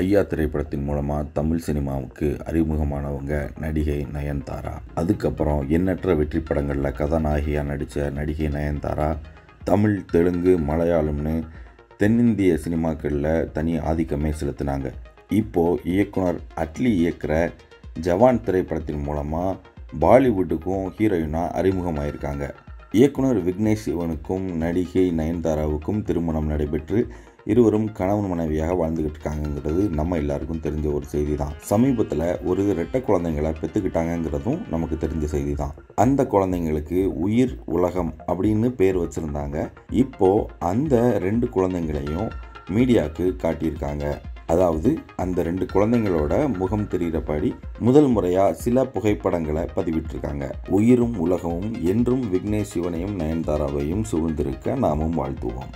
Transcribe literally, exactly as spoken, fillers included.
ஐயா திரைப்படத்தின் மூலமாக தமிழ் சினிமாவுக்கு அறிமுகமானவங்க நடிகை நயன்தாரா. அதுக்கப்புறம் எண்ணற்ற வெற்றி படங்களில் கதாநாயகியாக நடித்த நடிகை நயன்தாரா தமிழ், தெலுங்கு, மலையாளம்னு தென்னிந்திய சினிமாக்களில் தனி ஆதிக்கமே செலுத்தினாங்க. இப்போது இயக்குனர் அட்லி இயக்குற ஜவான் திரைப்படத்தின் மூலமாக பாலிவுட்டுக்கும் ஹீரோயினாக அறிமுகமாயிருக்காங்க. இயக்குனர் விக்னேஷ் சிவனுக்கும் நடிகை நயன்தாராவுக்கும் திருமணம் நடைபெற்று இருவரும் கணவன் மனைவியாக வாழ்ந்துக்கிட்டு இருக்காங்கங்கிறது நம்ம எல்லாருக்கும் தெரிஞ்ச ஒரு செய்தி தான். சமீபத்தில் ஒரு ரெட்டை குழந்தைங்களை பெற்றுக்கிட்டாங்கங்கிறதும் நமக்கு தெரிஞ்ச செய்தி தான். அந்த குழந்தைங்களுக்கு உயிர் உலகம் அப்படின்னு பேர் வச்சுருந்தாங்க. இப்போது அந்த ரெண்டு குழந்தைங்களையும் மீடியாவுக்கு காட்டியிருக்காங்க. அதாவது அந்த ரெண்டு குழந்தைங்களோட முகம் தெரிகிறபடி முதல் முறையாக சில புகைப்படங்களை பதிவிட்டிருக்காங்க. உயிரும் உலகமும் என்றும் விக்னேஷ் சிவனையும் நயன்தாராவையும் சூழ்ந்திருக்க நாமும் வாழ்த்துவோம்.